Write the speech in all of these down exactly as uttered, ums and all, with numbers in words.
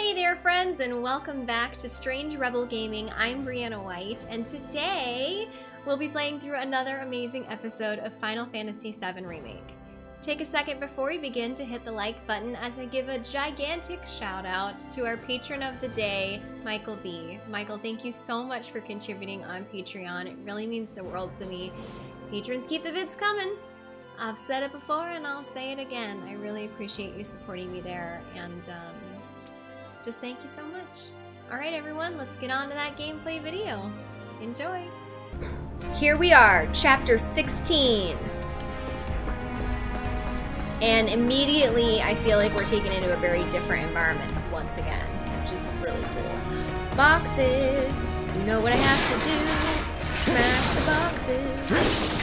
Hey there, friends, and welcome back to Strange Rebel Gaming. I'm Brianna White, and today we'll be playing through another amazing episode of Final Fantasy seven Remake. Take a second before we begin to hit the like button as I give a gigantic shout out to our patron of the day, Michael B. Michael, thank you so much for contributing on Patreon. It really means the world to me. Patrons, keep the vids coming. I've said it before and I'll say it again. I really appreciate you supporting me there, and um, just thank you so much. All right, everyone, let's get on to that gameplay video. Enjoy. Here we are, chapter sixteen. And immediately, I feel like we're taken into a very different environment once again, which is really cool. Boxes, you know what I have to do. Smash the boxes.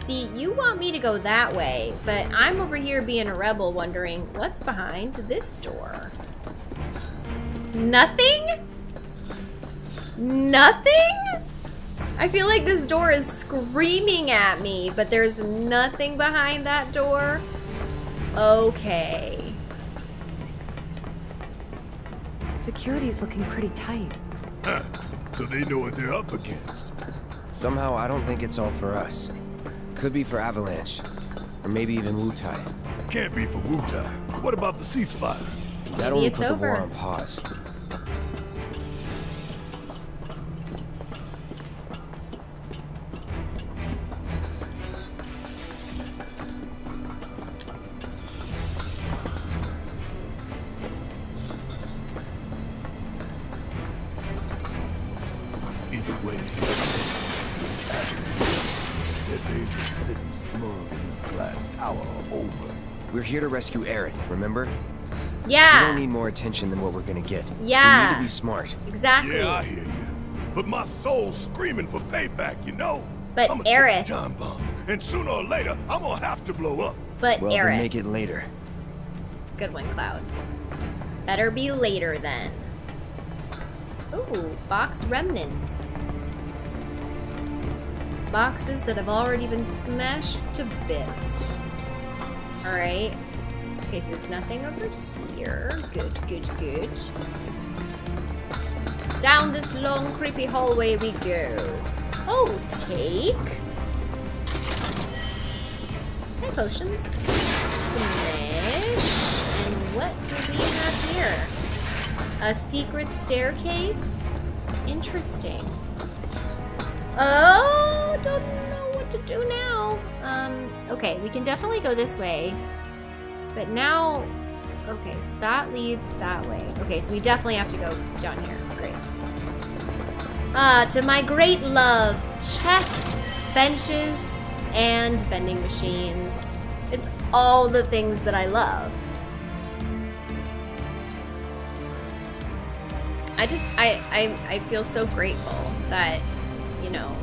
See, you want me to go that way, but I'm over here being a rebel wondering what's behind this door. Nothing? Nothing? I feel like this door is screaming at me, but there's nothing behind that door. Okay. Security's looking pretty tight. Huh. So they know what they're up against. Somehow I don't think it's all for us. Could be for Avalanche. Or maybe even Wutai. Can't be for Wutai. What about the ceasefire? That only put the war on pause. Here to rescue Aerith, remember? Yeah. We don't need more attention than what we're gonna get. Yeah. We need to be smart. Exactly. Yeah, I hear you. But my soul's screaming for payback, you know. But I'm Aerith. Take a time bomb, and sooner or later, I'm gonna have to blow up. But well, Aerith. We'll make it later. Good one, Cloud. Better be later then. Ooh, box remnants. Boxes that have already been smashed to bits. All right. Okay, so there's nothing over here. Good, good, good. Down this long, creepy hallway we go. Oh, take. Hey, potions. Smash. And what do we have here? A secret staircase? Interesting. Oh, don't know what to do now. Um, okay, we can definitely go this way, but now, okay, so that leads that way. Okay, so we definitely have to go down here. Great. Ah, uh, to my great love, chests, benches, and vending machines. It's all the things that I love. I just, I, I, I feel so grateful that, you know,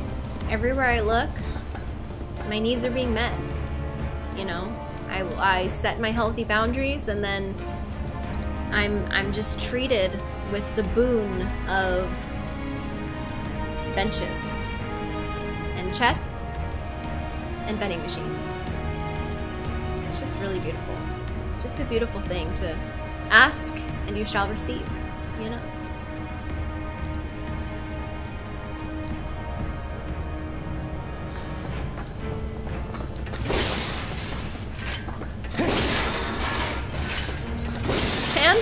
everywhere I look, my needs are being met, you know? I, I set my healthy boundaries, and then I'm, I'm just treated with the boon of benches and chests and vending machines. It's just really beautiful. It's just a beautiful thing to ask and you shall receive, you know?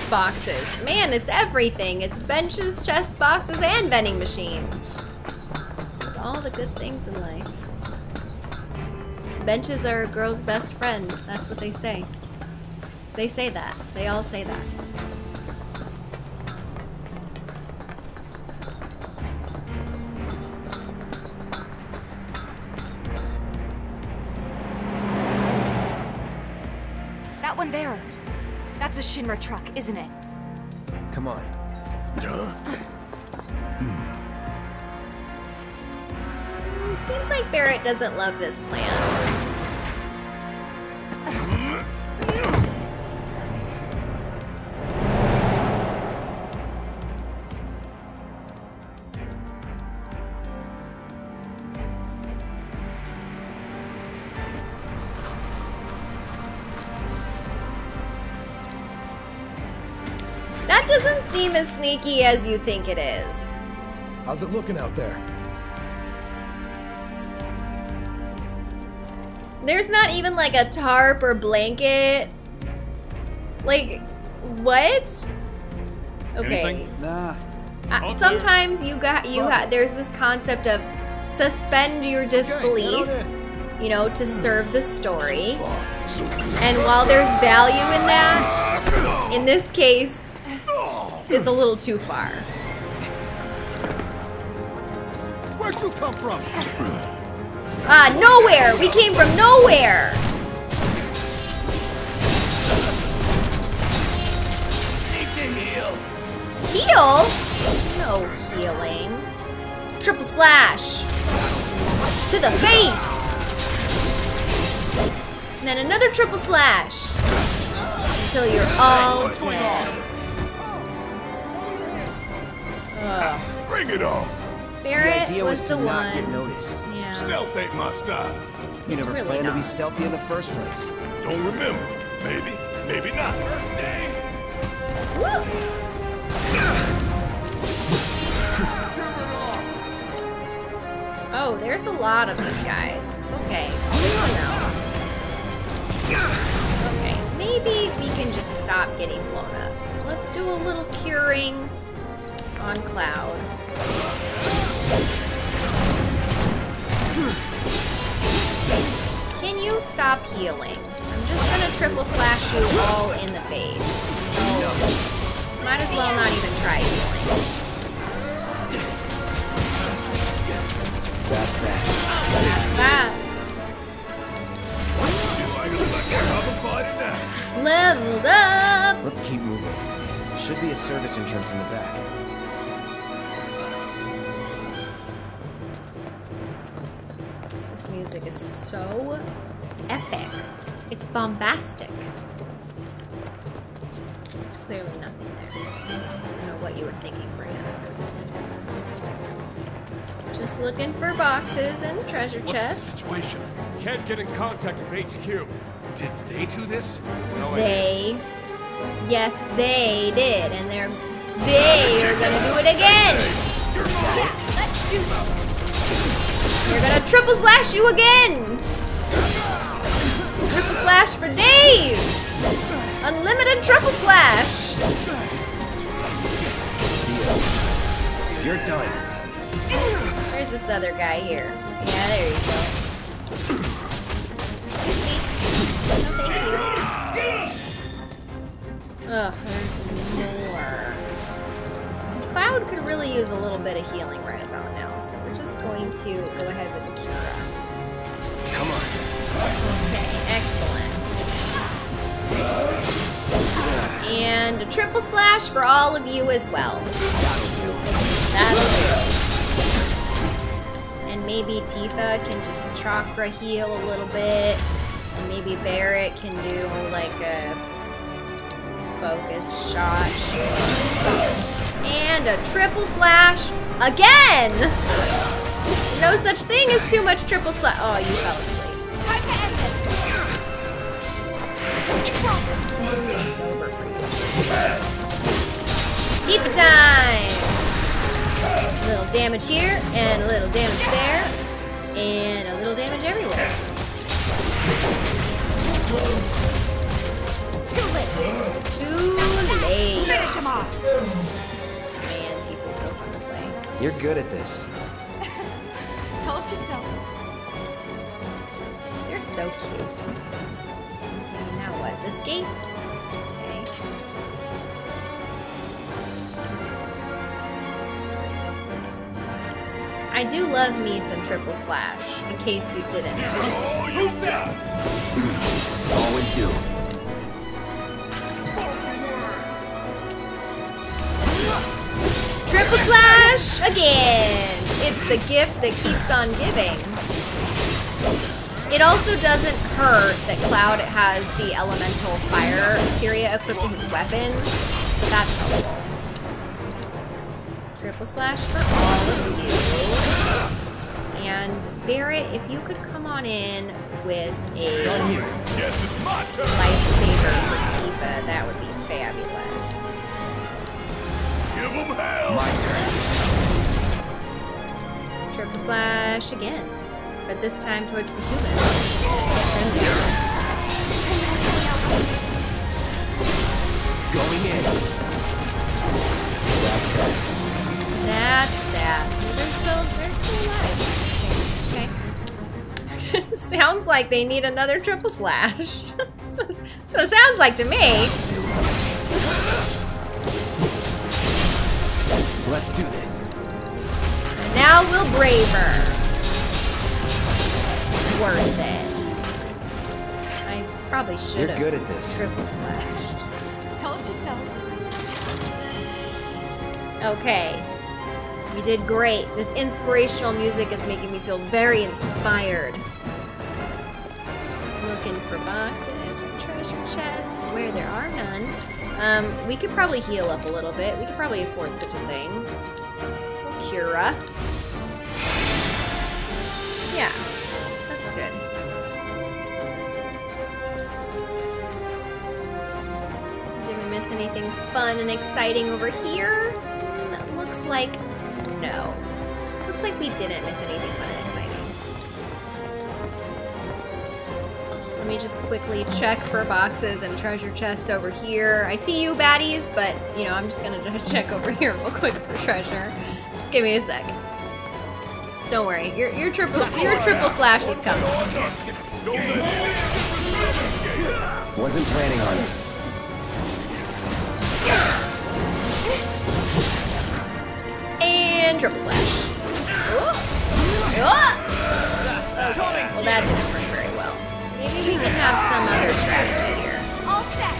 Boxes. Man, it's everything. It's benches, chest boxes, and vending machines. It's all the good things in life. Benches are a girl's best friend. That's what they say. They say that. They all say that. That one there. That's a Shinra truck, isn't it? Come on. Huh? Mm. Well, it seems like Barret doesn't love this plan. seem as sneaky as you think it is. How's it looking out there? There's not even like a tarp or blanket. Like, what? Okay. Anything? Nah. Uh, sometimes you got you ha there's this concept of suspend your disbelief, you know, to serve the story. And while there's value in that, in this case, it's a little too far. Where'd you come from? Ah, uh, nowhere! We came from nowhere! Heal? No healing. Triple slash. To the face. And then another triple slash. Until you're all dead. Ugh. Bring it on. Barret the was, was the one. Get noticed. Yeah. Stealth ain't my style. You it's never really planned not. to be stealthy in the first place. Don't remember. Maybe. Maybe not. First day. Woo! Oh, there's a lot of these guys. Okay, good to know. Okay, maybe we can just stop getting blown up. Let's do a little curing on Cloud. Can you stop healing? I'm just gonna triple slash you all in the face. So... might as well not even try healing. That's that. That's that. Leveled up! Let's keep moving. There should be a service entrance in the back. This music is so epic. It's bombastic. It's clearly nothing there. I don't know what you were thinking, Brianna. Just looking for boxes and treasure What's chests. What's the situation? Can't get in contact with H Q. Did they do this? No they. Idea. Yes, they did, and they're they are gonna do it again. Yeah, let's do this. They're gonna triple slash you again. Triple slash for days. Unlimited triple slash! You're done. Where's this other guy here? Yeah, there you go. Excuse me. No, thank you. Ugh, there's more. Cloud could really use a little bit of healing right about now, so we're just going to go ahead with the Cura. Come on. Okay, excellent. And a triple slash for all of you as well. That'll do. And maybe Tifa can just chakra heal a little bit. And maybe Barret can do like a focused shot. And a triple slash again! No such thing as too much triple slash. Oh, you fell asleep. It's over for you. Tifa time! A little damage here, and a little damage there, and a little damage everywhere. Too late. Too late. Finish him off. Man, Tifa's so fun to play. You're good at this. Told you so. You're so cute. What, this gate? Okay. I do love me some triple slash, in case you didn't notice. Always do. Triple slash again! It's the gift that keeps on giving. It also doesn't hurt that Cloud has the elemental fire materia equipped to his weapon, so that's helpful. Triple slash for all of you. And Barret, if you could come on in with a lifesaver for Tifa, that would be fabulous. Circle Slash again, but this time towards the human. Let's get them down. Going in. That's that. They're still, they're still alive. Okay. Sounds like they need another Triple Slash. So, so it sounds like to me. Let's do this. And now we'll brave her. Worth it. I probably should have. You're good at this. Triple slashed. Told you so. Okay. You did great. This inspirational music is making me feel very inspired. Looking for boxes. Chests where there are none. Um, we could probably heal up a little bit. We could probably afford such a thing. Cura. Yeah, that's good. Did we miss anything fun and exciting over here? That looks like no. Looks like we didn't miss anything fun and exciting. Let me just quickly check for boxes and treasure chests over here. I see you, baddies, but, you know, I'm just going to check over here real quick for treasure. Just give me a sec. Don't worry. Your, your, triple, your triple slash is coming. Wasn't planning on it. And triple slash. Ooh. Ooh. Okay. Well, that didn't work. Maybe we can have some other strategy here. All set.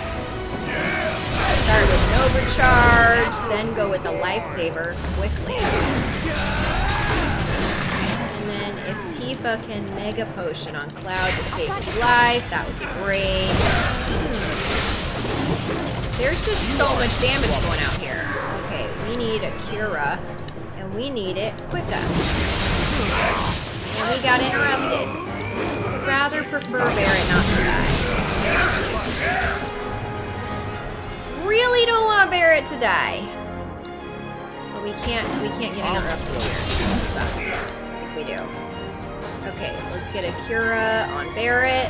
Start with an overcharge, then go with a lifesaver quickly. And then if Tifa can mega potion on Cloud to save his life, that would be great. Hmm. There's just so much damage going out here. Okay, we need a Cura, and we need it quicker. And we got interrupted. I'd rather prefer Barret not to die. Really don't want Barret to die. But we can't we can't get interrupted here. If we do. Okay, let's get a Cura on Barret.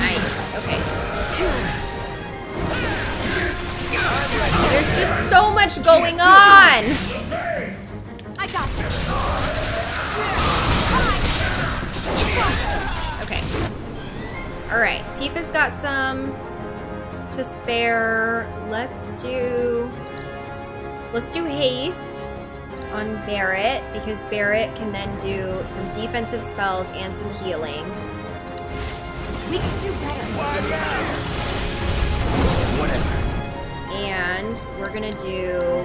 Nice. Okay. There's just so much going on! I got you. Okay. Alright, Tifa's got some to spare. Let's do let's do haste on Barret, because Barret can then do some defensive spells and some healing. We can do better. Whatever. And we're gonna do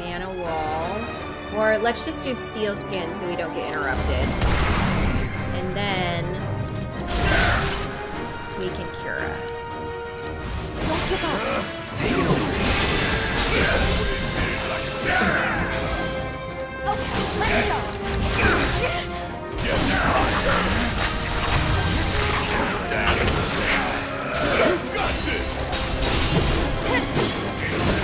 mana wall. Or let's just do Steel Skin so we don't get interrupted. And then we can Cura. Don't give up. Take it over. Okay, let's go.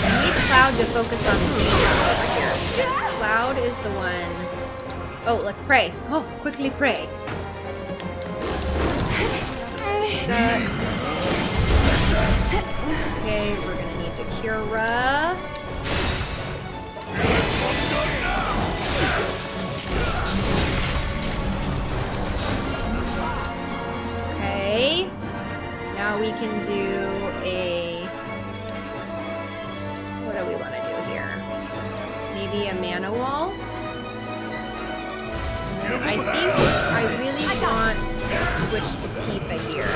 I need Cloud to focus on the leader over here. Yes, Cloud is the one. Oh, let's pray. Oh, quickly pray. Stuck. Okay, we're gonna need to Cura. Okay. Now we can do a. What do we want to do? Maybe a mana wall. I think I really want to switch to Tifa here.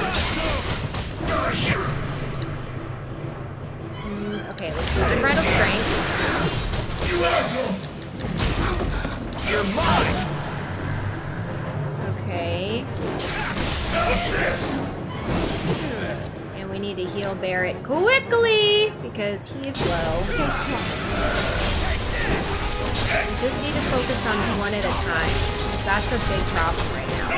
Mm, okay, let's do Unbridled Strength. You asshole! You're mine. Okay. And we need to heal Barret quickly because he's low. Stay strong. We just need to focus on one at a time, because that's a big problem right now.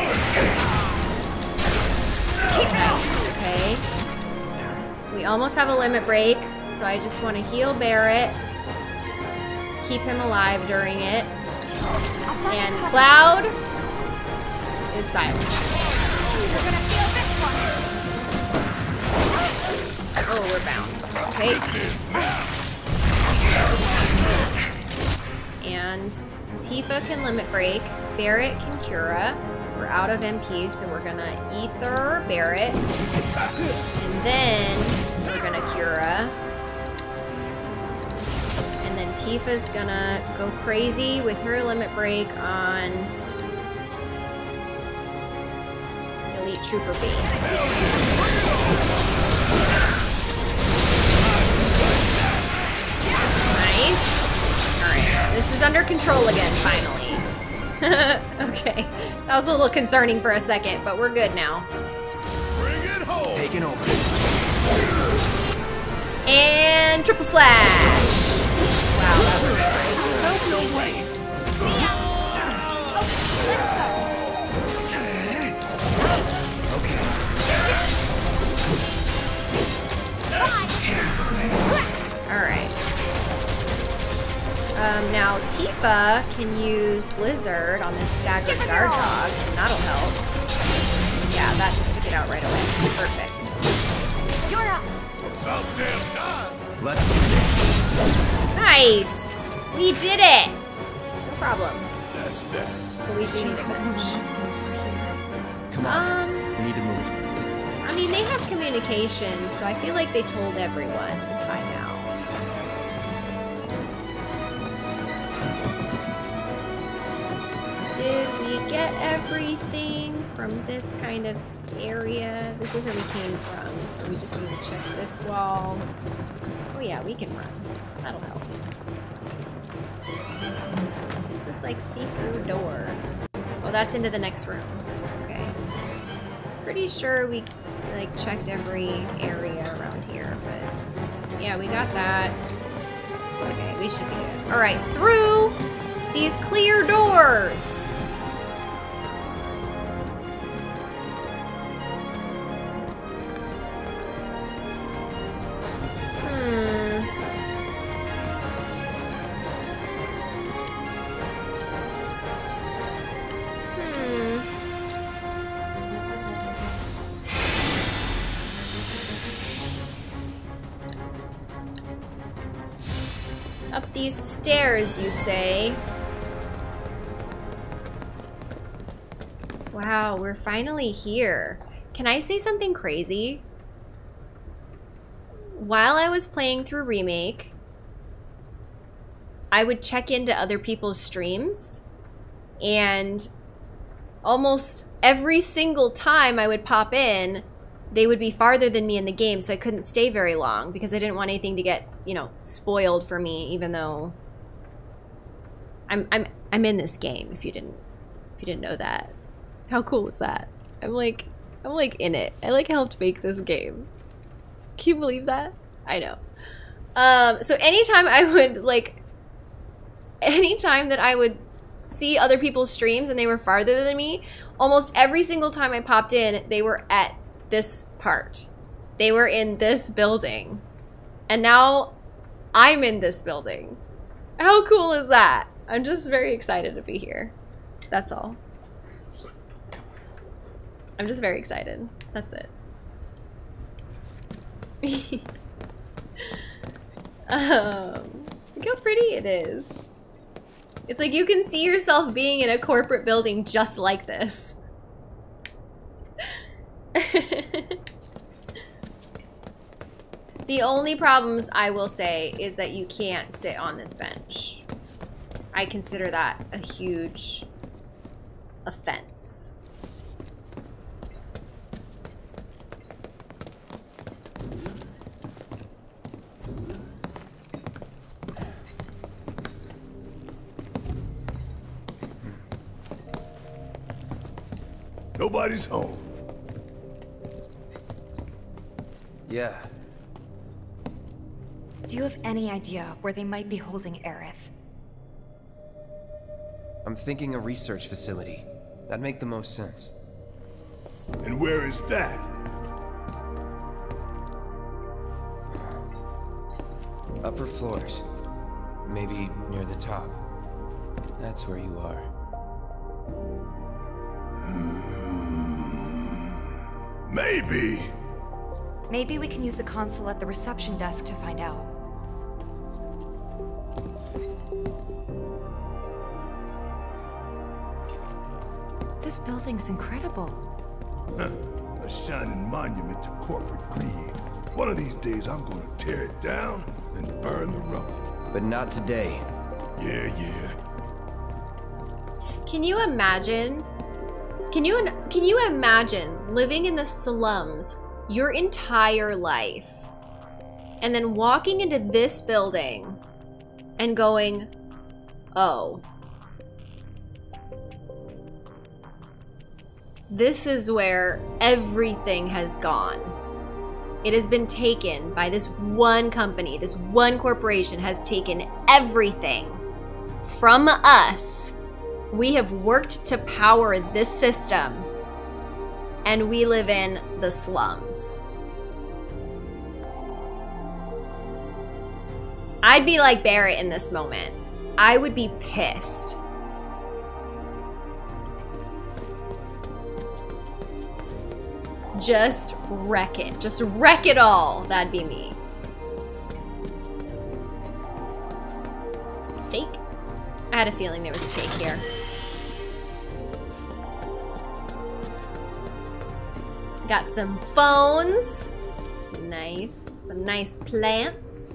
Nice, okay. We almost have a limit break, so I just want to heal Barret, keep him alive during it, and Cloud is silenced. Oh, we're bound. Okay. And Tifa can limit break, Barret can Cura. We're out of M P, so we're gonna Ether Barret, and then we're gonna Cura, and then Tifa's gonna go crazy with her limit break on Elite Trooper B. Nice. All right, this is under control again, finally. Okay, that was a little concerning for a second, but we're good now. Bring it home. Taking over. And triple slash. Wow, that was great. So pleasing. See ya. Okay. All right. Um, now, Tifa can use Blizzard on this staggered guard dog, and that'll help. Yeah, that just took it out right away. Perfect. You're up. About damn time. Let's do it. Nice! We did it! No problem. That's that. Can we do crunch? Come on. Um, we need to move. I mean, they have communications, so I feel like they told everyone by now. Did we get everything from this kind of area? This is where we came from, so we just need to check this wall. Oh yeah, we can run. That'll help. Is this like see-through door? Oh, that's into the next room. Okay. Pretty sure we like checked every area around here, but yeah, we got that. Okay, we should be good. All right, through these clear doors! Hmm. Hmm. Up these stairs, you say? Wow, we're finally here. Can I say something crazy? While I was playing through Remake, I would check into other people's streams, and almost every single time I would pop in, they would be farther than me in the game, so I couldn't stay very long because I didn't want anything to get, you know, spoiled for me, even though I'm I'm I'm in this game, if you didn't if you didn't know that. How cool is that? I'm like, I'm like in it. I like helped make this game. Can you believe that? I know. Um, so anytime I would like, anytime that I would see other people's streams and they were farther than me, almost every single time I popped in, they were at this part. They were in this building. And now I'm in this building. How cool is that? I'm just very excited to be here. That's all. I'm just very excited. That's it. um, look how pretty it is. It's like you can see yourself being in a corporate building just like this. The only problems I will say is that you can't sit on this bench. I consider that a huge offense. Nobody's home. Yeah. Do you have any idea where they might be holding Aerith? I'm thinking a research facility. That'd make the most sense. And where is that? Upper floors. Maybe near the top. That's where you are. Maybe. Maybe we can use the console at the reception desk to find out. This building's incredible. Huh. A shining monument to corporate greed. One of these days I'm gonna tear it down and burn the rubble. But not today. Yeah, yeah. Can you imagine? Can you can you imagine living in the slums your entire life and then walking into this building and going, oh, this is where everything has gone. It has been taken by this one company. This one corporation has taken everything from us. We have worked to power this system, and we live in the slums. I'd be like Barret in this moment. I would be pissed. Just wreck it. Just wreck it all. That'd be me. Take. I had a feeling there was a take here. Got some phones. It's nice. Some nice plants.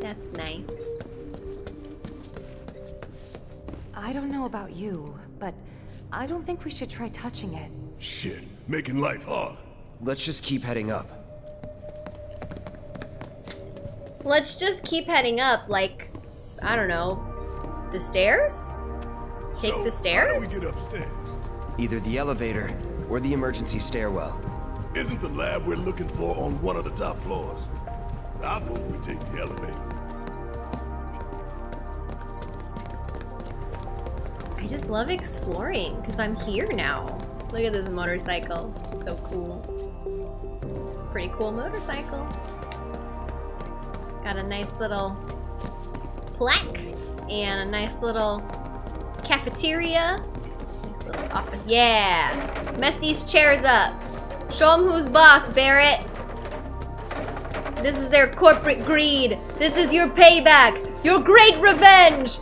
That's nice. I don't know about you, but I don't think we should try touching it. Shit, making life hard. Let's just keep heading up. Let's just keep heading up, like, I don't know, the stairs? Take so, the stairs? How do we get upstairs? Either the elevator or the emergency stairwell. Isn't the lab we're looking for on one of the top floors? I vote we take the elevator. I just love exploring because I'm here now. Look at this motorcycle. It's so cool. It's a pretty cool motorcycle. Got a nice little plaque and a nice little cafeteria. Nice little office. Yeah! Mess these chairs up. Show them who's boss, Barret. This is their corporate greed. This is your payback. Your great revenge.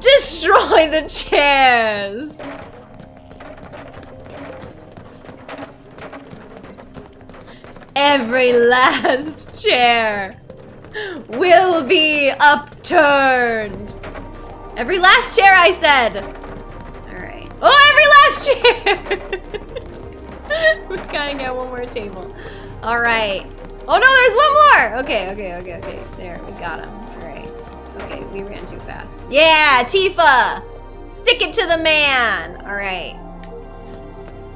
Destroy the chairs. Every last chair will be upturned. Every last chair, I said. All right. Oh, every last chair. We gotta get one more table. All right. Oh no, there's one more. Okay, okay, okay, okay. There, we got him. All right. Okay, we ran too fast. Yeah, Tifa. Stick it to the man. All right.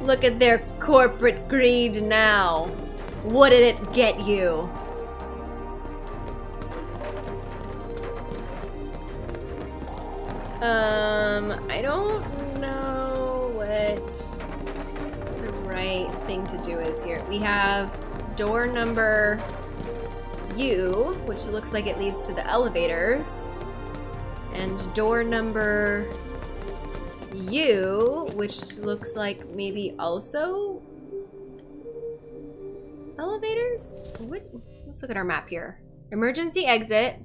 Look at their corporate greed now. What did it get you? Um, I don't know what the right thing to do is here. We have door number U, which looks like it leads to the elevators, and door number U, which looks like maybe also elevators? What? Let's look at our map here. Emergency exit,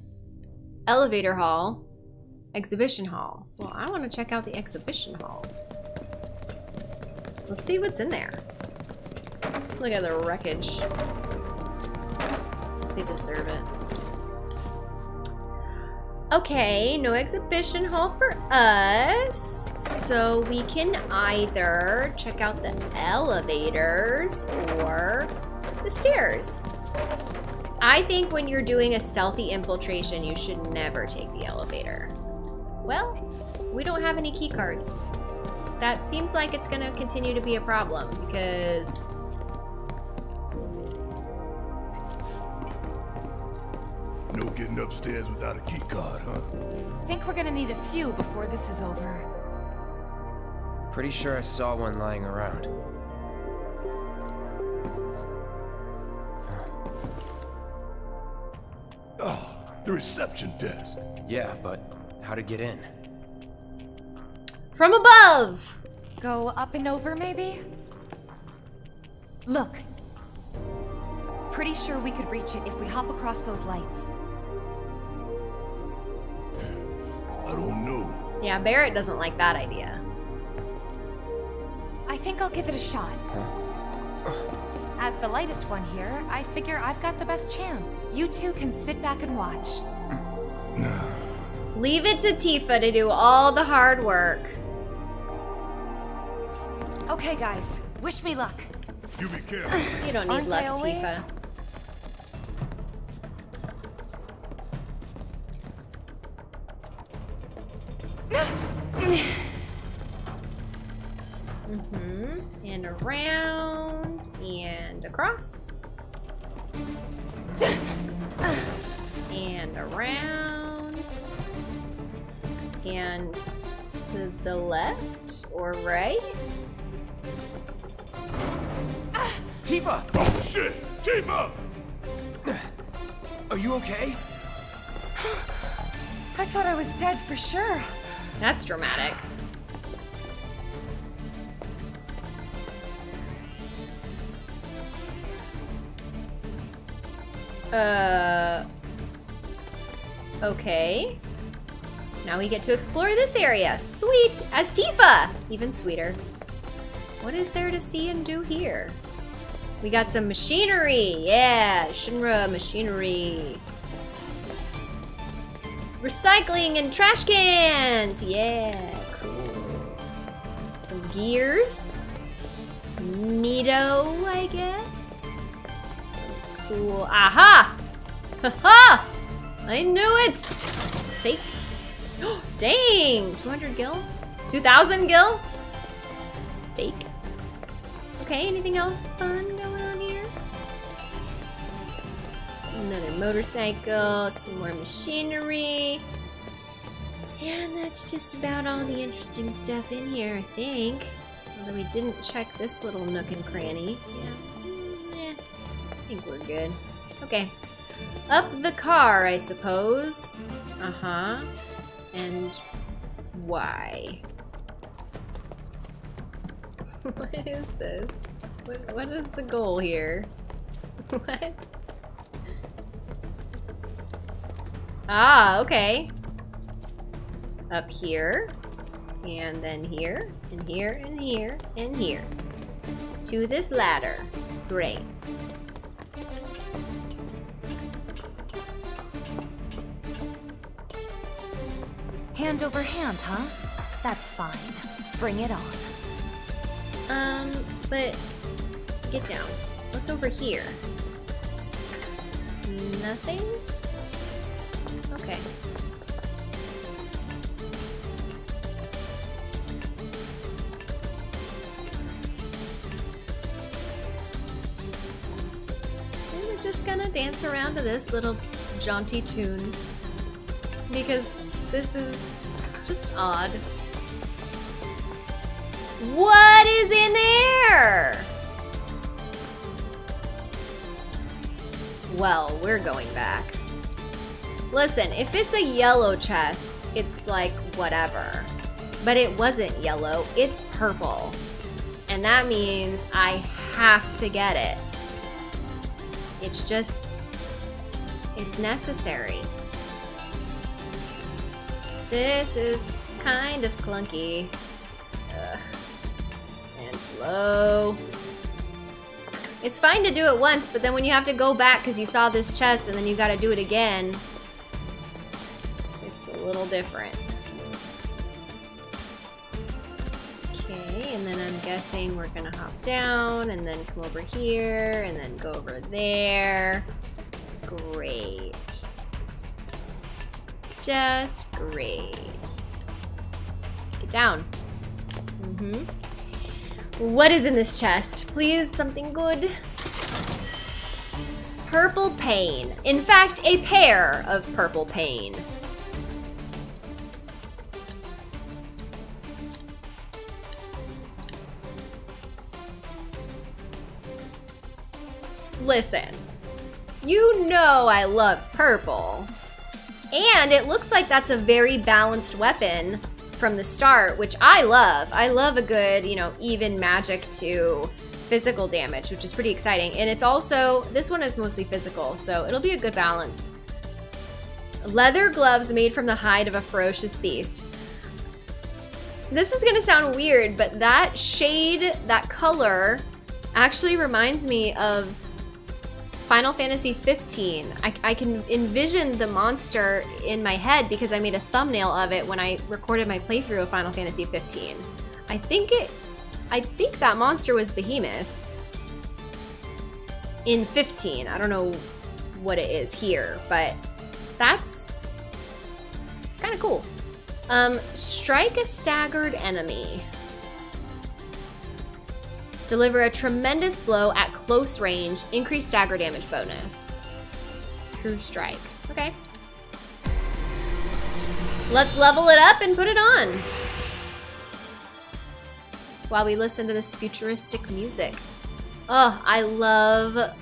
elevator hall, exhibition hall. Well, I want to check out the exhibition hall. Let's see what's in there. Look at the wreckage. They deserve it. Okay, no exhibition hall for us. So we can either check out the elevators or the stairs. I think when you're doing a stealthy infiltration, you should never take the elevator. Well, we don't have any key cards. That seems like it's going to continue to be a problem because no getting upstairs without a key card, huh? I think we're going to need a few before this is over. Pretty sure I saw one lying around. The reception desk. Yeah, but how to get in? From above. Go up and over, maybe? Look. Pretty sure we could reach it if we hop across those lights. I don't know. Yeah, Barret doesn't like that idea. I think I'll give it a shot. As the lightest one here, I figure I've got the best chance. You two can sit back and watch. Leave it to Tifa to do all the hard work. Okay, guys. Wish me luck. You be careful. You don't need Aren't luck, Tifa. Mm-hmm. And around and across. And around. And to the left or right. Tifa! Oh shit! Tifa! Are you okay? I thought I was dead for sure. That's dramatic. Uh. Okay. Now we get to explore this area. Sweet! As Tifa! Even sweeter. What is there to see and do here? We got some machinery! Yeah! Shinra machinery. Recycling and trash cans! Yeah! Cool. Some gears. Neato, I guess? Some cool... Aha! Ha-ha! I knew it! Take... Dang! two hundred gil? two thousand gil? Take. Okay, anything else fun going on here? Another motorcycle, some more machinery. Yeah, and that's just about all the interesting stuff in here, I think. Although we didn't check this little nook and cranny. Yeah, yeah, I think we're good. Okay, up the car, I suppose. Uh-huh. And why? What is this? What, what is the goal here? What? Ah, okay. Up here, and then here, and here, and here, and here. To this ladder. Great. Hand over hand, huh? That's fine. Bring it on. Um, but get down. What's over here? Nothing? Okay. And we're just gonna dance around to this little jaunty tune because this is just odd. What is in there? Well, we're going back. Listen, if it's a yellow chest, it's like whatever. But it wasn't yellow, it's purple. And that means I have to get it. It's just, it's necessary. This is kind of clunky. Ugh. Slow. It's fine to do it once, but then when you have to go back because you saw this chest and then you got to do it again, it's a little different. Okay, and then I'm guessing we're gonna hop down and then come over here and then go over there. Great. Just great. Get down. Mm-hmm. What is in this chest? Please, something good. Purple Pain. In fact, a pair of Purple Pain. Listen, you know I love purple. And it looks like that's a very balanced weapon from the start, which I love. I love a good, you know, even magic to physical damage, which is pretty exciting. And it's also, this one is mostly physical, so it'll be a good balance. Leather gloves made from the hide of a ferocious beast. This is gonna sound weird, but that shade, that color, actually reminds me of Final Fantasy fifteen. I, I can envision the monster in my head because I made a thumbnail of it when I recorded my playthrough of Final Fantasy fifteen. I think it, I think that monster was Behemoth in fifteen. I don't know what it is here, but that's kind of cool. Um, strike a staggered enemy. Deliver a tremendous blow at close range. Increase stagger damage bonus. True Strike. Okay. Let's level it up and put it on while we listen to this futuristic music. Oh, I love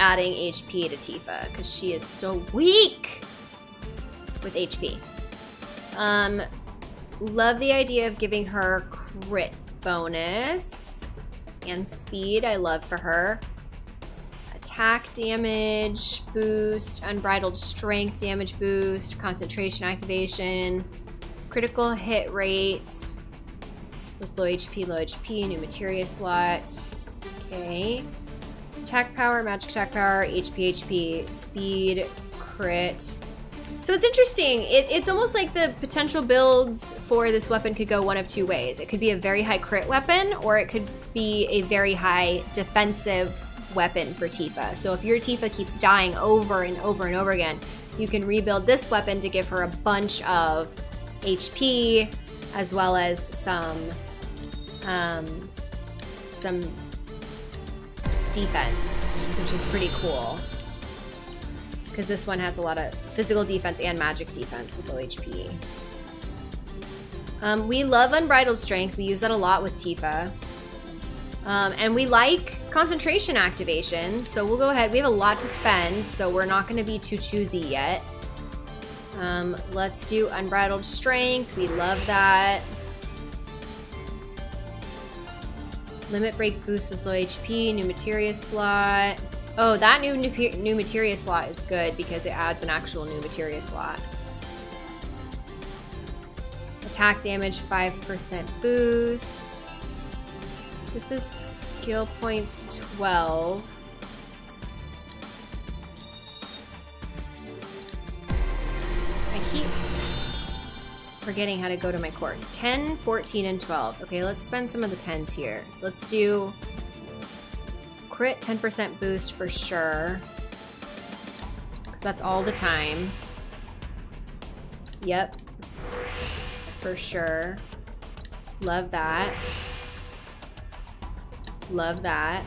adding H P to Tifa because she is so weak with H P. Um, love the idea of giving her crit bonus and speed. I love for her. Attack damage boost, unbridled strength damage boost, concentration activation, critical hit rate with low H P, low H P, new materia slot. Okay. Attack power, magic attack power, H P, H P, speed, crit. So it's interesting, it, it's almost like the potential builds for this weapon could go one of two ways. It could be a very high crit weapon, or it could be a very high defensive weapon for Tifa. So if your Tifa keeps dying over and over and over again, you can rebuild this weapon to give her a bunch of H P, as well as some, um, some defense, which is pretty cool. Because this one has a lot of physical defense and magic defense with low H P. Um, we love Unbridled Strength. We use that a lot with Tifa. Um, and we like concentration activation, so we'll go ahead. We have a lot to spend, so we're not going to be too choosy yet. Um, let's do Unbridled Strength. We love that. Limit Break boost with low H P, new materia slot. Oh, that new, new new materia slot is good because it adds an actual new materia slot. Attack damage, five percent boost. This is skill points twelve. I keep forgetting how to go to my course. ten, fourteen, and twelve. Okay, let's spend some of the tens here. Let's do crit ten percent boost for sure, because that's all the time. Yep, for sure. Love that. Love that.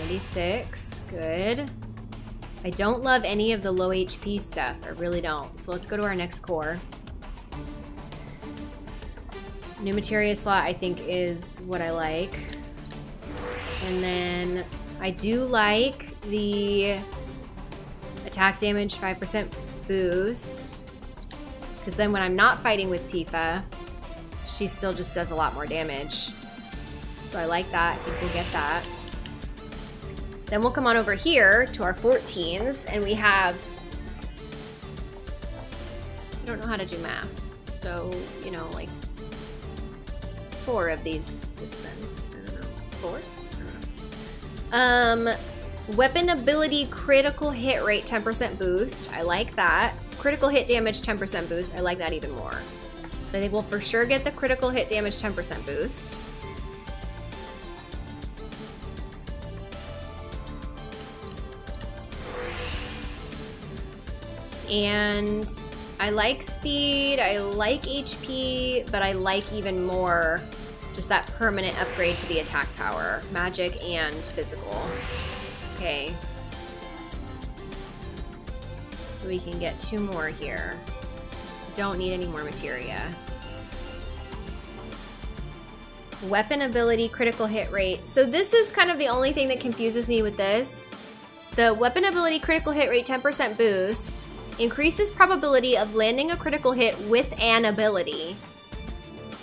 ninety-six, good. I don't love any of the low H P stuff, I really don't. So let's go to our next core. New materia slot I think is what I like. And then I do like the attack damage five percent boost, because then when I'm not fighting with Tifa, she still just does a lot more damage. So I like that, I think we'll get that. Then we'll come on over here to our fourteens, and we have, I don't know how to do math, so, you know, like four of these just then, I don't know, four? Um, weapon ability critical hit rate ten percent boost. I like that. Critical hit damage ten percent boost. I like that even more. So I think we'll for sure get the critical hit damage ten percent boost. And I like speed, I like H P, but I like even more just that permanent upgrade to the attack power, magic and physical. Okay. So we can get two more here. Don't need any more materia. Weapon ability, critical hit rate. So this is kind of the only thing that confuses me with this. The weapon ability, critical hit rate, ten percent boost Increases probability of landing a critical hit with an ability.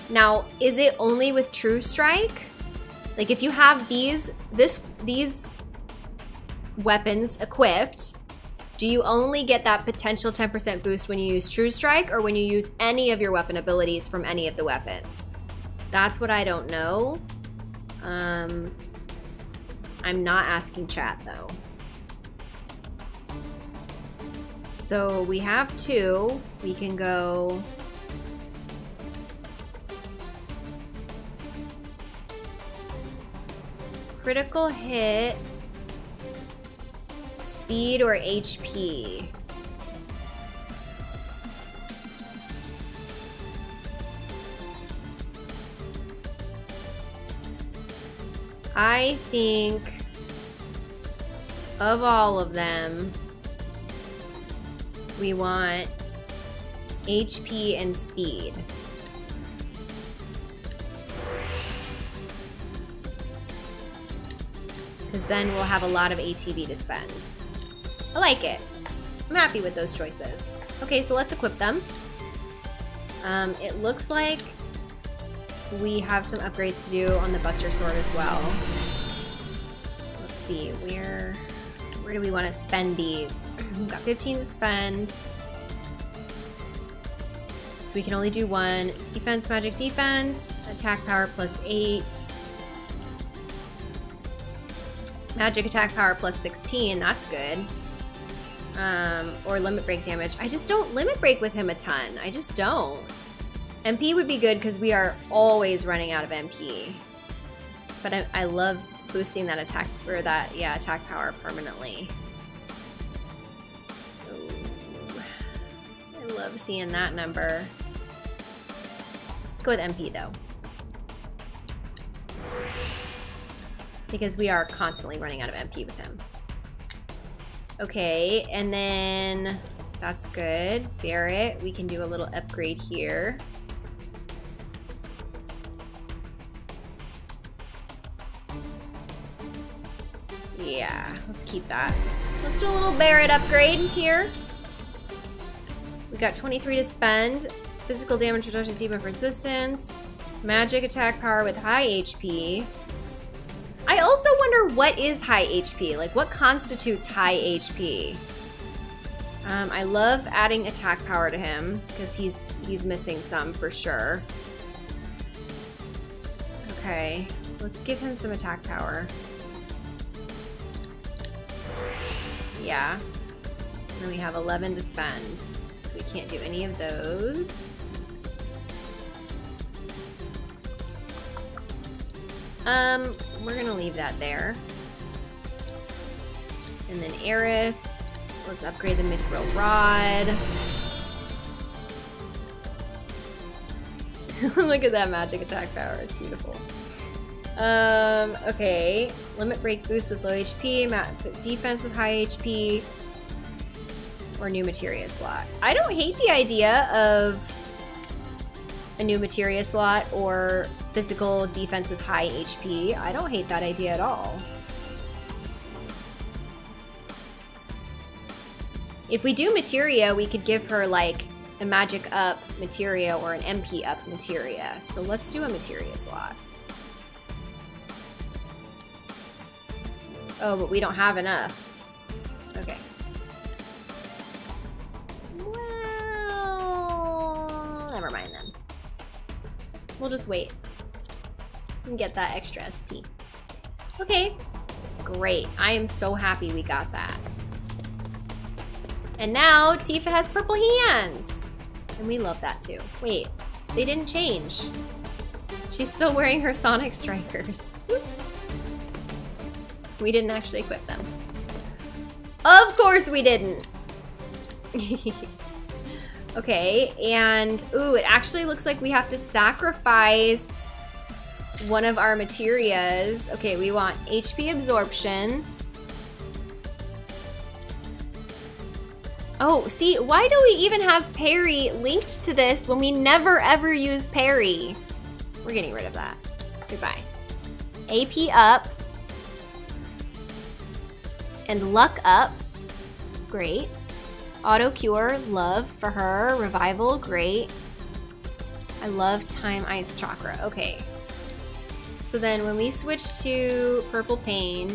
Now, is it only with True Strike? Like, if you have these, this, these weapons equipped, do you only get that potential ten percent boost when you use True Strike or when you use any of your weapon abilities from any of the weapons? That's what I don't know. Um, I'm not asking chat, though. So we have two. We can go... critical hit, speed, or H P. I think of all of them, we want H P and speed. Because then we'll have a lot of A T V to spend. I like it. I'm happy with those choices. Okay, so let's equip them. Um, it looks like we have some upgrades to do on the Buster Sword as well. Let's see, where where do we want to spend these? We've got fifteen to spend. So we can only do one. Defense, magic, defense. Attack power plus eight. Magic attack power plus sixteen, that's good. Um, or limit break damage. I just don't limit break with him a ton. I just don't. M P would be good because we are always running out of M P. But I, I love boosting that attack, or that, yeah, attack power permanently. Ooh. I love seeing that number. Let's go with M P though. Because we are constantly running out of M P with him. Okay, and then that's good. Barret, we can do a little upgrade here. Yeah, let's keep that. Let's do a little Barret upgrade here. We got twenty-three to spend. Physical damage reduction, debuff resistance. Magic attack power with high H P. I also wonder what is high H P, like what constitutes high H P? Um, I love adding attack power to him because he's he's missing some for sure. Okay, let's give him some attack power. Yeah, and we have eleven to spend. So we can't do any of those. Um, we're gonna leave that there. And then Aerith. Let's upgrade the Mithril Rod. Look at that magic attack power, it's beautiful. Um, okay. Limit break boost with low H P, defense with high H P, or new materia slot. I don't hate the idea of a new materia slot or physical defense with high H P. I don't hate that idea at all. If we do materia, we could give her like the magic up materia or an M P up materia. So let's do a materia slot. Oh, but we don't have enough. Okay. Well, never mind then. We'll just wait and get that extra S P. Okay, great. I am so happy we got that. And now Tifa has purple hands. And we love that too. Wait, they didn't change. She's still wearing her Sonic Strikers. Oops. We didn't actually equip them. Of course we didn't. Okay, and ooh, it actually looks like we have to sacrifice one of our materias. Okay, we want H P absorption. Oh, see, why do we even have parry linked to this when we never ever use parry? We're getting rid of that. Goodbye. A P up. And luck up. Great. Auto Cure, love for her. Revival, great. I love Time Ice Chakra. Okay. So then when we switch to Purple Pain,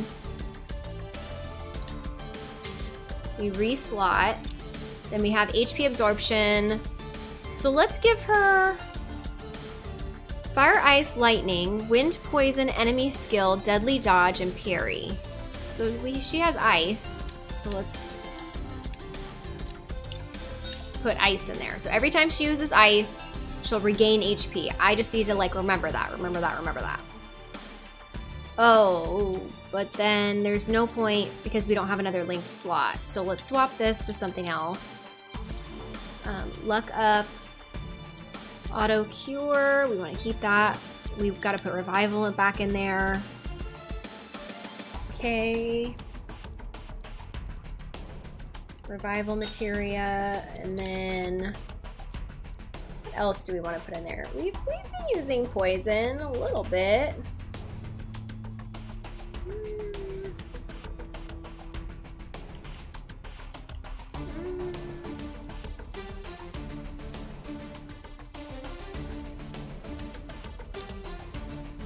we reslot. Then we have H P Absorption. So let's give her Fire, Ice, Lightning, Wind, Poison, Enemy Skill, Deadly Dodge, and Parry. So we, she has Ice. So let's put Ice in there. So every time she uses Ice, she'll regain H P. I just need to like remember that, remember that, remember that. Oh, but then there's no point because we don't have another linked slot. So let's swap this with something else. Um, luck up, auto cure, we wanna keep that. We've gotta put revival back in there. Okay. Revival materia, and then what else do we wanna put in there? We've, we've been using poison a little bit.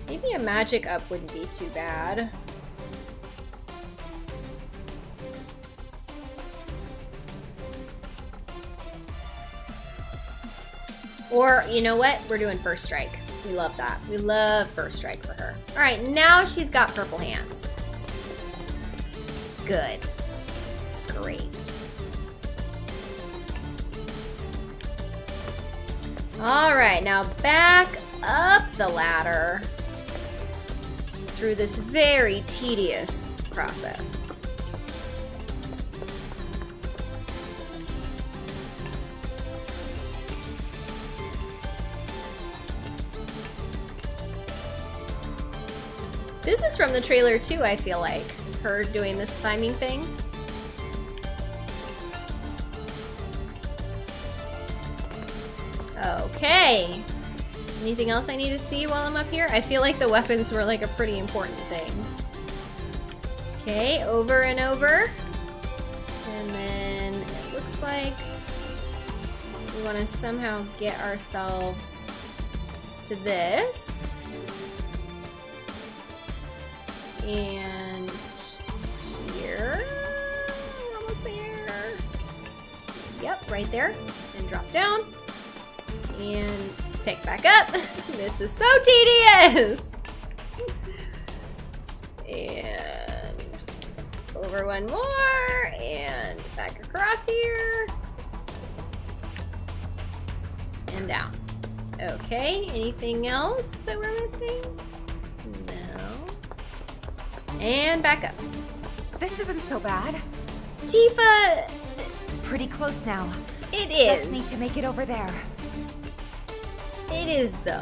Maybe a magic up wouldn't be too bad. Or, you know what? We're doing First Strike. We love that. We love First Strike for her. All right, now she's got purple hands. Good. Great. All right, now back up the ladder through this very tedious process. This is from the trailer too, I feel like. Her doing this climbing thing. Okay. Anything else I need to see while I'm up here? I feel like the weapons were like a pretty important thing. Okay, over and over. And then it looks like we want to somehow get ourselves to this. And here, we're almost there. Yep, right there. And drop down. And pick back up. This is so tedious. And over one more. And back across here. And down. Okay, anything else that we're missing? And back up. This isn't so bad. Tifa! Pretty close now. It is. Just need to make it over there. It is, though.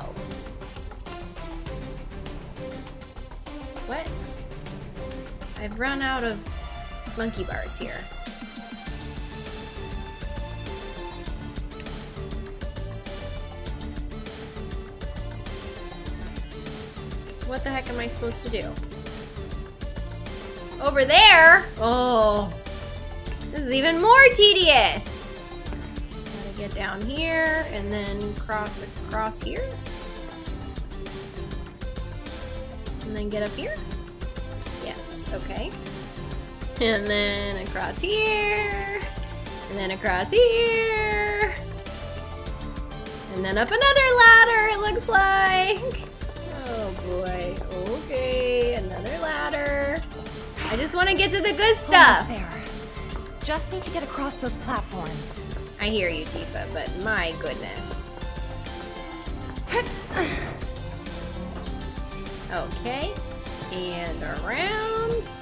What? I've run out of monkey bars here. What the heck am I supposed to do? Over there? Oh, this is even more tedious. Gotta get down here and then cross across here. And then get up here? Yes, okay. And then across here. And then across here. And then up another ladder, it looks like. Oh boy, okay, another ladder. I just want to get to the good stuff. There. Just need to get across those platforms. I hear you, Tifa, but my goodness. Okay, and around.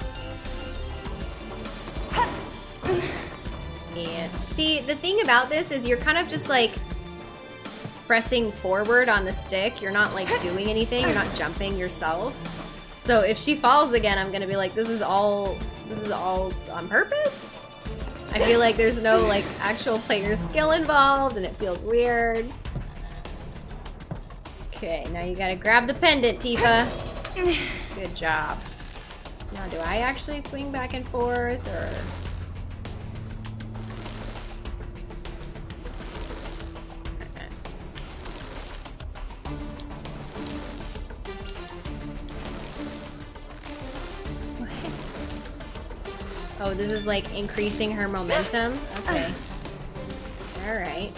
And see, the thing about this is you're kind of just like pressing forward on the stick. You're not like doing anything. You're not jumping yourself. So if she falls again, I'm gonna be like, this is all, this is all on purpose? I feel like there's no like actual player skill involved and it feels weird. Okay, now you gotta grab the pendant, Tifa. Good job. Now do I actually swing back and forth or? Oh, this is like increasing her momentum? Okay. Alright.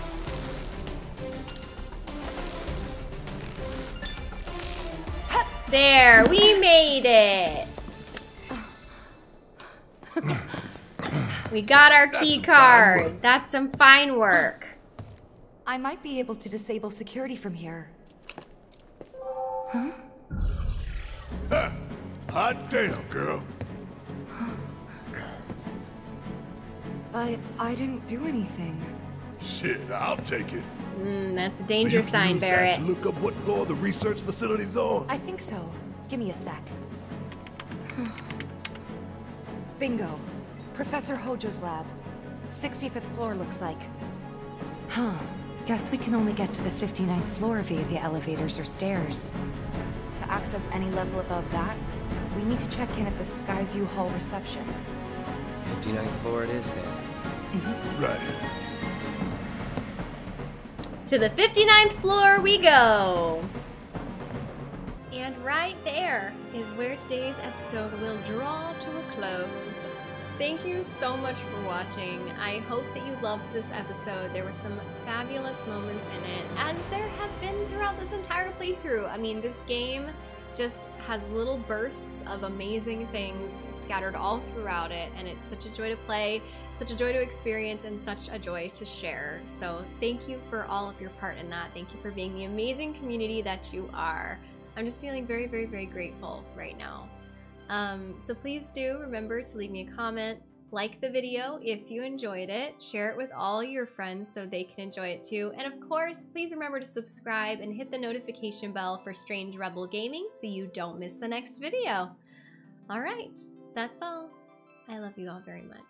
There, we made it! We got our key card. That's some fine work. I might be able to disable security from here. Huh? Huh. Hot damn, girl. But I didn't do anything. Shit, I'll take it. Mm, that's a danger so sign, Barret. To look up what floor the research facility's on. I think so. Give me a sec. Bingo. Professor Hojo's lab. sixty-fifth floor looks like. Huh. Guess we can only get to the fifty-ninth floor via the elevators or stairs. To access any level above that, we need to check in at the Skyview Hall reception. fifty-ninth floor it is then. Mm-hmm. Right. To the fifty-ninth floor we go! And right there is where today's episode will draw to a close. Thank you so much for watching. I hope that you loved this episode. There were some fabulous moments in it, as there have been throughout this entire playthrough. I mean, this game just has little bursts of amazing things scattered all throughout it, and it's such a joy to play. Such a joy to experience and such a joy to share. So thank you for all of your part in that. Thank you for being the amazing community that you are. I'm just feeling very, very, very grateful right now. Um, so please do remember to leave me a comment, like the video if you enjoyed it, share it with all your friends so they can enjoy it too. And of course, please remember to subscribe and hit the notification bell for Strange Rebel Gaming so you don't miss the next video. All right, that's all. I love you all very much.